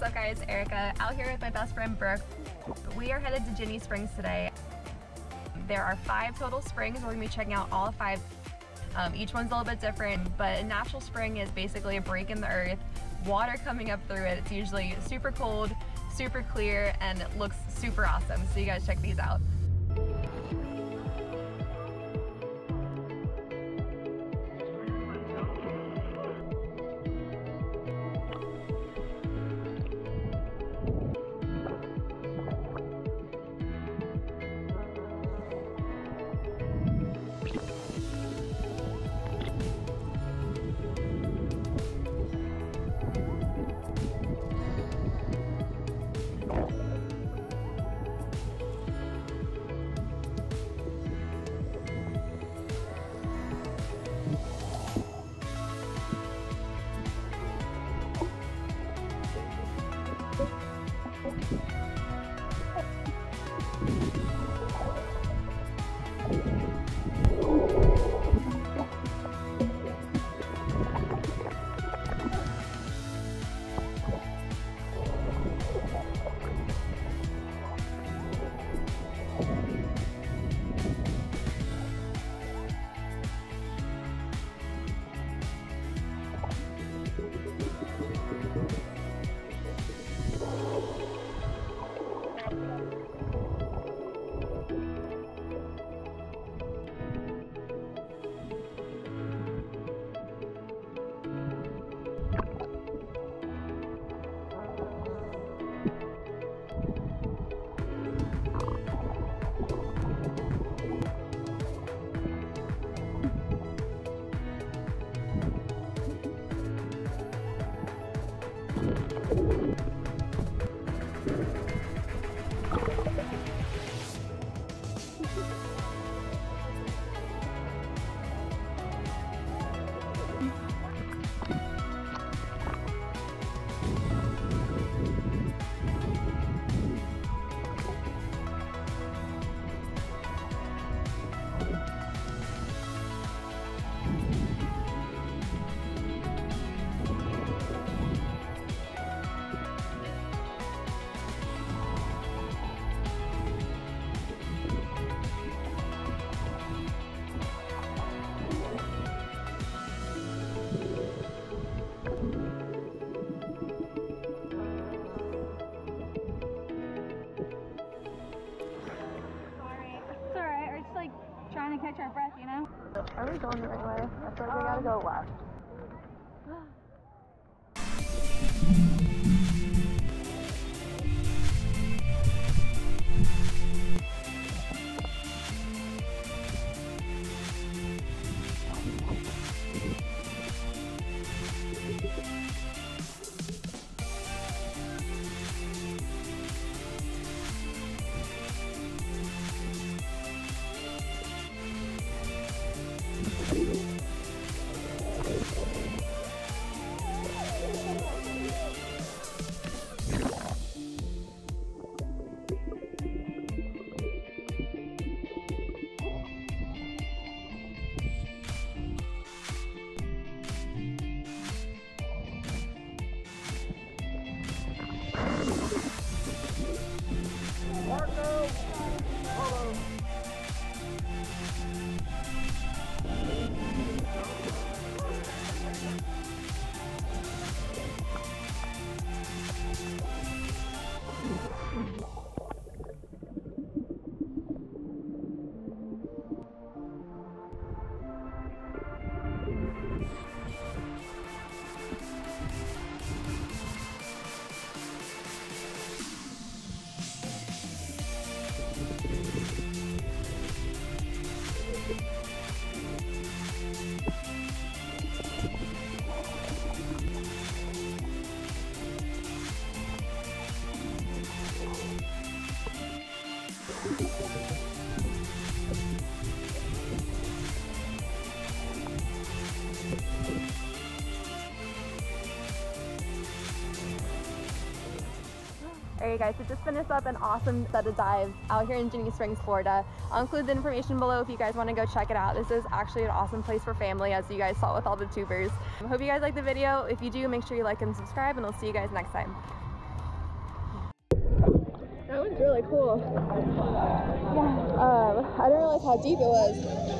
What's up guys, Erica out here with my best friend Brooke. We are headed to Ginnie Springs today. There are 5 total springs. We're gonna be checking out all 5. Each one's a little bit different, but a natural spring is basically a break in the earth, water coming up through it. It's usually super cold, super clear, and it looks super awesome. So you guys check these out. Trying to catch our breath, you know? Are we going the right way? I feel like we gotta go left. Alright guys, so just finished up an awesome set of dives out here in Ginnie Springs, Florida. I'll include the information below if you guys want to go check it out. This is actually an awesome place for family, as you guys saw with all the tubers. I hope you guys liked the video. If you do, make sure you like and subscribe, and I'll see you guys next time. That one's really cool. I didn't realize how deep it was.